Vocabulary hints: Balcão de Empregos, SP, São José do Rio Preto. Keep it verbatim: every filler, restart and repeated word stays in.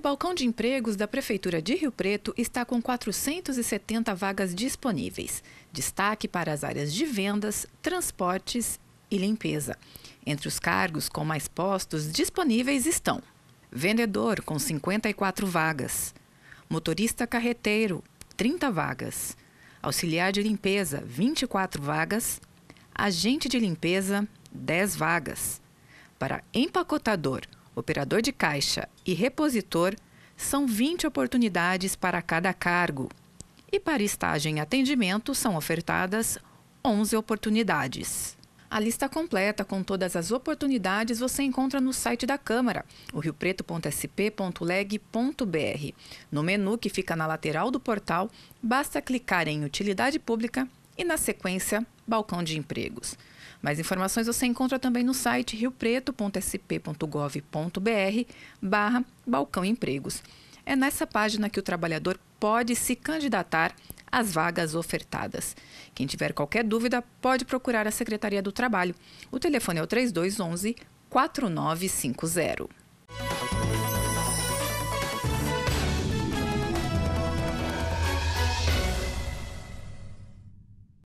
O balcão de empregos da Prefeitura de Rio Preto está com quatrocentas e setenta vagas disponíveis. Destaque para as áreas de vendas, transportes e limpeza. Entre os cargos com mais postos disponíveis estão vendedor, com cinquenta e quatro vagas, motorista carreteiro, trinta vagas, auxiliar de limpeza, vinte e quatro vagas, agente de limpeza, dez vagas. Para empacotador, operador de caixa e repositor, são vinte oportunidades para cada cargo. E para estágio em atendimento, são ofertadas onze oportunidades. A lista completa com todas as oportunidades você encontra no site da Câmara, o rio preto ponto s p ponto leg ponto b r. No menu que fica na lateral do portal, basta clicar em Utilidade Pública e, na sequência, Balcão de Empregos. Mais informações você encontra também no site rio preto ponto s p ponto gov ponto b r barra Balcão Empregos. É nessa página que o trabalhador pode se candidatar as vagas ofertadas. Quem tiver qualquer dúvida pode procurar a Secretaria do Trabalho. O telefone é o três dois um um, quatro nove cinco zero.